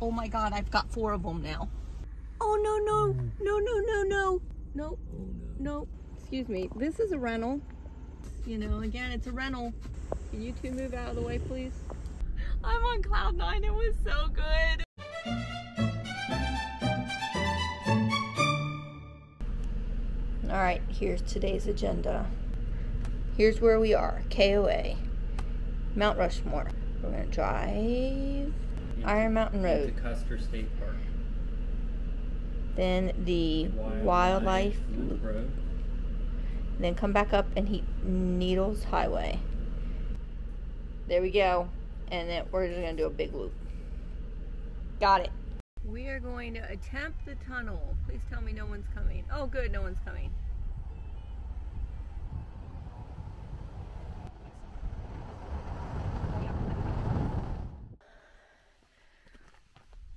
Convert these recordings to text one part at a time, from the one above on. Oh my God, I've got 4 of them now. Oh no, no, no, no, no, no. Nope, oh, no. Nope. Excuse me, this is a rental. You know, again, it's a rental. Can you two move out of the way, please? I'm on cloud 9, it was so good. All right, here's today's agenda. Here's where we are, KOA, Mount Rushmore. We're gonna drive Iron Mountain Road to Custer State Park. Then the Wildlife Loop Road. Then come back up and hit Needles Highway. There we go. And then we're just gonna do a big loop. Got it. We are going to attempt the tunnel. Please tell me no one's coming. Oh good, no one's coming.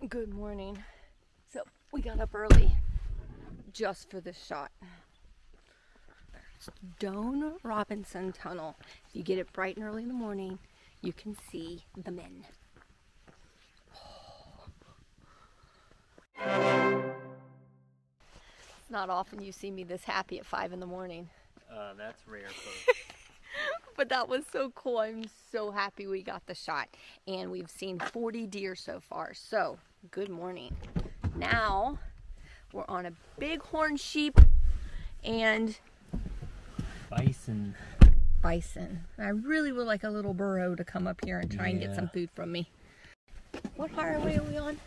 Good morning. So we got up early just for this shot. Doan Robinson Tunnel. If you get it bright and early in the morning, you can see the men. Oh. It's not often you see me this happy at 5 in the morning. That's rare. But that was so cool. I'm so happy we got the shot. And we've seen 40 deer so far. So, good morning. Now, we're on a bighorn sheep and bison. Bison. I really would like a little burro to come up here and try and get some food from me. What highway are we on?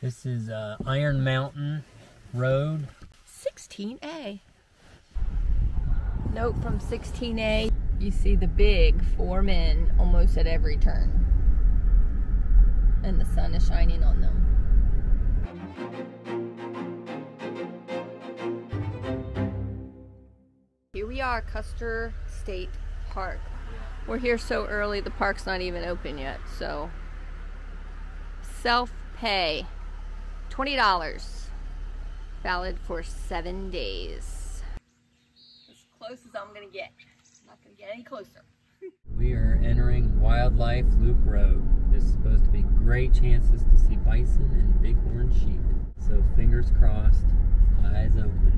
This is Iron Mountain Road. 16A. Note from 16A, you see the big 4 men almost at every turn. And the sun is shining on them. Here we are, Custer State Park. We're here so early, the park's not even open yet, so. Self-pay, $20, valid for 7 days. As close as I'm gonna get. I'm not gonna get any closer. We are entering Wildlife Loop Road. This is supposed to be great chances to see bison and bighorn sheep. So fingers crossed, eyes open.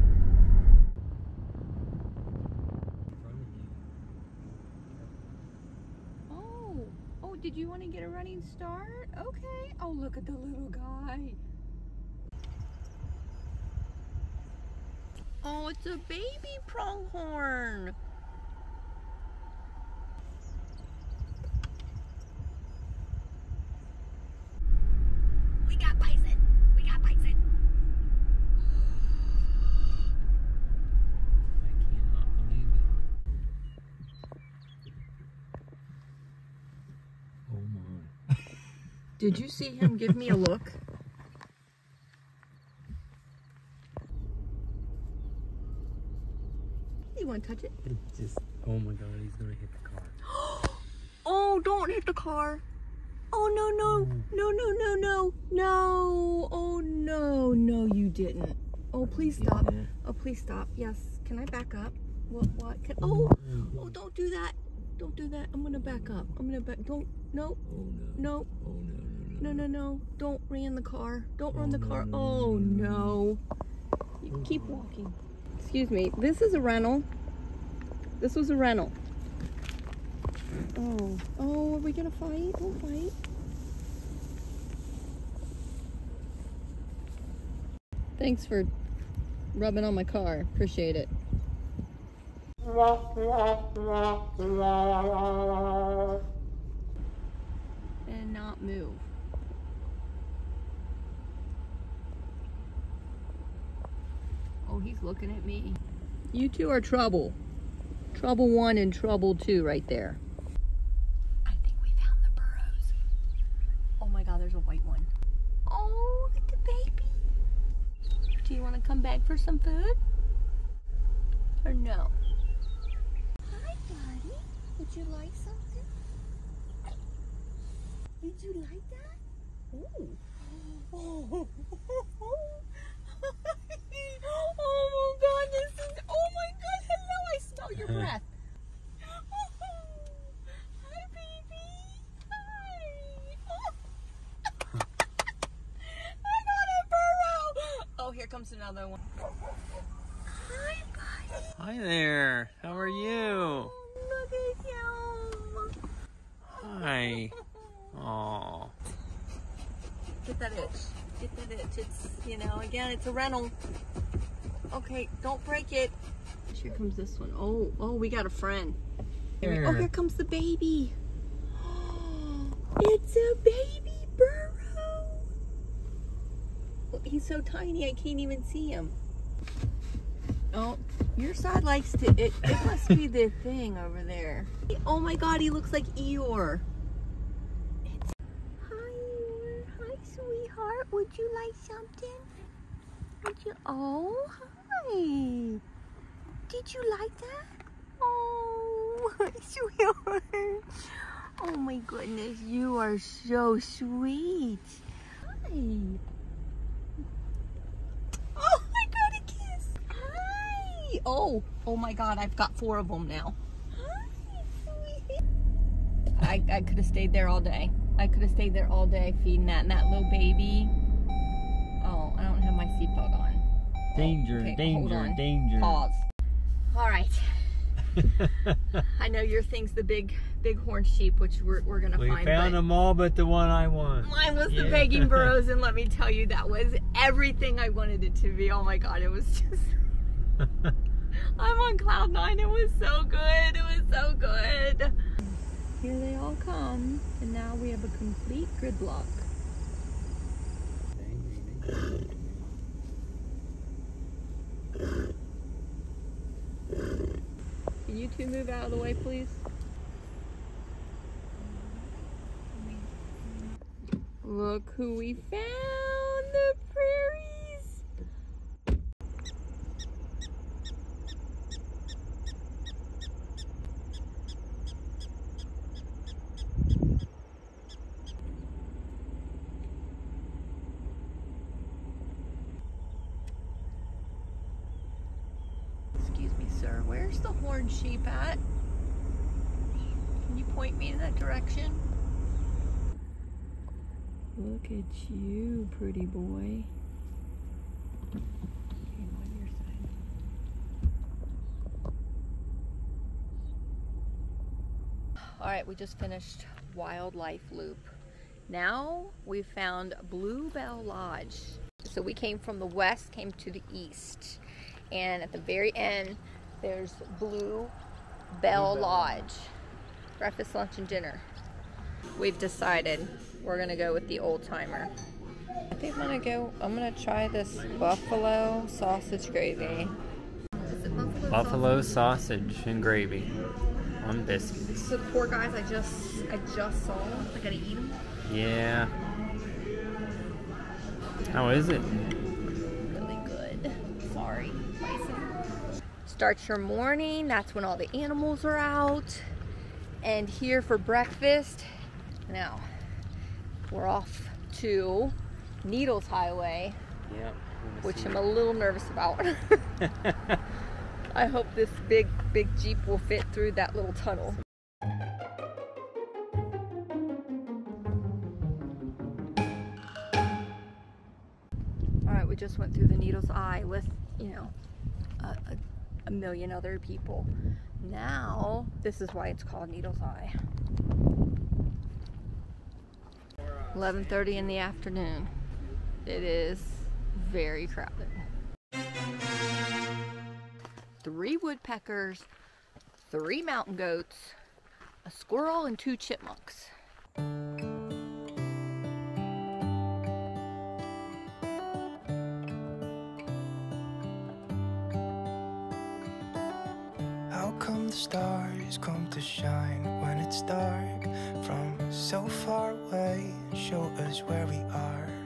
Did you want to get a running start? Okay. Oh, look at the little guy. Oh, it's a baby pronghorn. We got bison. We got bison. Did you see him give me a look? You want to touch it? Just, oh my God, he's going to hit the car. Oh, don't hit the car. Oh, no, no, no, no, no, no, no. Oh, no, no, you didn't. Oh, please stop. Oh, please stop. Yes. Can I back up? What? Can, oh, oh, don't do that. Don't do that. I'm going to back up. I'm going to back. Don't. No. Oh, no. No. Oh, no. No, no, no. Don't run the car. Don't run the car. Oh, no. You keep walking. Excuse me. This is a rental. This was a rental. Oh. Oh, are we going to fight? We'll fight. Thanks for rubbing on my car. Appreciate it. And not move. Oh, he's looking at me. You two are trouble. Trouble 1 and trouble 2 right there. I think we found the burrows. Oh my God, there's a white one. Oh, look at the baby. Do you want to come back for some food? Or no? Hi, Daddy. Would you like something? Did you like that? Ooh. Oh. Oh my God, this is, oh my God, hello, I smell your breath. Hi, baby. Hi. comes another one. Hi, buddy. Hi there. How are you? Look at you. Hi. Aww. Get that itch. Get that itch. It's, you know, again, it's a rental. Okay, don't break it. Here comes this one. Oh, oh, we got a friend. Here. Oh, here comes the baby. It's a baby burro. He's so tiny, I can't even see him. Oh, your side likes to, it must be the thing over there. Oh my God, he looks like Eeyore. It's... Hi, Eeyore. Hi, sweetheart. Would you like something? Would you? Oh, hi. Did you like that? Oh, sweetheart. Oh my goodness, you are so sweet. Hi. Oh, I got a kiss. Hi. Oh, oh my God, I've got 4 of them now. Hi, sweet. I could have stayed there all day. I could have stayed there all day feeding that little baby. Oh, I don't have my seatbelt on. Danger, okay, danger, danger. Pause. All right. I know your thing's the bighorn sheep, which we're gonna find. We found them all but the one I want. Mine was the begging burros, and let me tell you, that was everything I wanted it to be. Oh my God, it was just I'm on cloud 9. It was so good. It was so good. Here they all come, and now we have a complete gridlock. Can you two move out of the way, please? Look who we found! The prairies! Excuse me, sir. Where's the horned sheep at? Can you point me in that direction? Look at you, pretty boy. Came on your side. All right, we just finished Wildlife Loop. Now we found Bluebell Lodge. So we came from the west, came to the east. And at the very end, there's Bluebell Lodge. Breakfast, lunch, and dinner. We've decided we're gonna go with the old timer. I think I'm gonna try this buffalo sausage gravy. Is it buffalo sausage and gravy on biscuits. So the poor guys I just saw. I gotta eat them. Yeah. How is it? Really good. Sorry. Starts your morning. That's when all the animals are out. And here for breakfast. Now, we're off to Needles Highway, yep, which I'm a little nervous about. I hope this big Jeep will fit through that little tunnel. All right, we just went through the Needles Eye with, you know, a million other people. Now, this is why it's called Needles Eye. 11:30 in the afternoon. It is very crowded. 3 woodpeckers, 3 mountain goats, a squirrel, and 2 chipmunks. How come the stars come to shine when it's dark? From so far away, show us where we are.